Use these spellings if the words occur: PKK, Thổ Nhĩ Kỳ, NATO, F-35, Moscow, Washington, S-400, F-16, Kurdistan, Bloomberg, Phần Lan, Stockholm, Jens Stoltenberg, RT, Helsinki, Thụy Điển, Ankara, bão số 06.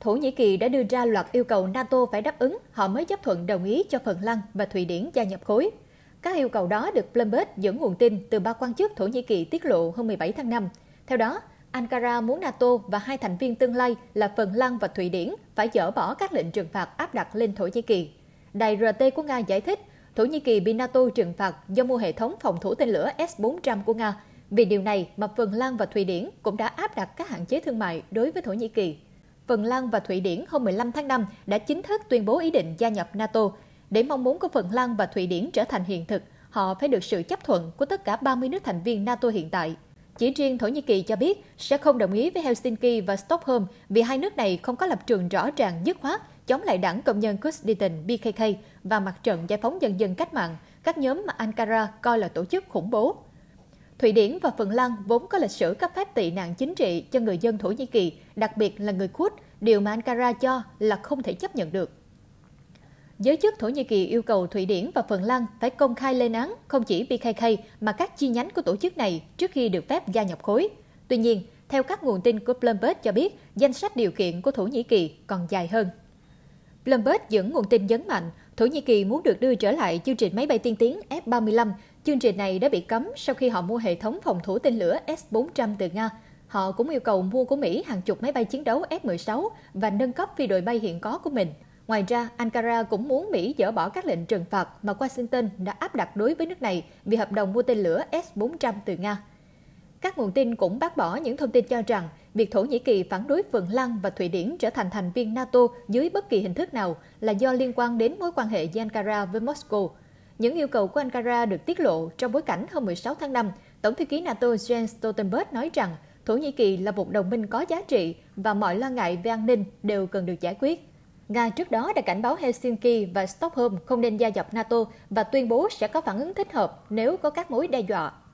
Thổ Nhĩ Kỳ đã đưa ra loạt yêu cầu NATO phải đáp ứng, họ mới chấp thuận đồng ý cho Phần Lan và Thụy Điển gia nhập khối. Các yêu cầu đó được Bloomberg dẫn nguồn tin từ ba quan chức Thổ Nhĩ Kỳ tiết lộ hôm 17 tháng 5. Theo đó, Ankara muốn NATO và hai thành viên tương lai là Phần Lan và Thụy Điển phải dỡ bỏ các lệnh trừng phạt áp đặt lên Thổ Nhĩ Kỳ. Đài RT của Nga giải thích, Thổ Nhĩ Kỳ bị NATO trừng phạt do mua hệ thống phòng thủ tên lửa S-400 của Nga. Vì điều này mà Phần Lan và Thụy Điển cũng đã áp đặt các hạn chế thương mại đối với Thổ Nhĩ Kỳ. Phần Lan và Thụy Điển hôm 15 tháng 5 đã chính thức tuyên bố ý định gia nhập NATO. Để mong muốn của Phần Lan và Thụy Điển trở thành hiện thực, họ phải được sự chấp thuận của tất cả 30 nước thành viên NATO hiện tại. Chỉ riêng Thổ Nhĩ Kỳ cho biết sẽ không đồng ý với Helsinki và Stockholm vì hai nước này không có lập trường rõ ràng dứt khoát chống lại đảng công nhân Kurdistan PKK và mặt trận giải phóng nhân dân cách mạng, các nhóm mà Ankara coi là tổ chức khủng bố. Thụy Điển và Phần Lan vốn có lịch sử cấp phép tị nạn chính trị cho người dân Thổ Nhĩ Kỳ, đặc biệt là người Kurd, điều mà Ankara cho là không thể chấp nhận được. Giới chức Thổ Nhĩ Kỳ yêu cầu Thụy Điển và Phần Lan phải công khai lên án không chỉ PKK mà các chi nhánh của tổ chức này trước khi được phép gia nhập khối. Tuy nhiên, theo các nguồn tin của Bloomberg cho biết, danh sách điều kiện của Thổ Nhĩ Kỳ còn dài hơn. Bloomberg dẫn nguồn tin nhấn mạnh, Thổ Nhĩ Kỳ muốn được đưa trở lại chương trình máy bay tiên tiến F-35. Chương trình này đã bị cấm sau khi họ mua hệ thống phòng thủ tên lửa S-400 từ Nga. Họ cũng yêu cầu mua của Mỹ hàng chục máy bay chiến đấu F-16 và nâng cấp phi đội bay hiện có của mình. Ngoài ra, Ankara cũng muốn Mỹ dỡ bỏ các lệnh trừng phạt mà Washington đã áp đặt đối với nước này vì hợp đồng mua tên lửa S-400 từ Nga. Các nguồn tin cũng bác bỏ những thông tin cho rằng việc Thổ Nhĩ Kỳ phản đối Phần Lan và Thụy Điển trở thành thành viên NATO dưới bất kỳ hình thức nào là do liên quan đến mối quan hệ giữa Ankara với Moscow. Những yêu cầu của Ankara được tiết lộ trong bối cảnh hôm 16 tháng 5, Tổng thư ký NATO Jens Stoltenberg nói rằng Thổ Nhĩ Kỳ là một đồng minh có giá trị và mọi lo ngại về an ninh đều cần được giải quyết. Nga trước đó đã cảnh báo Helsinki và Stockholm không nên gia nhập NATO và tuyên bố sẽ có phản ứng thích hợp nếu có các mối đe dọa.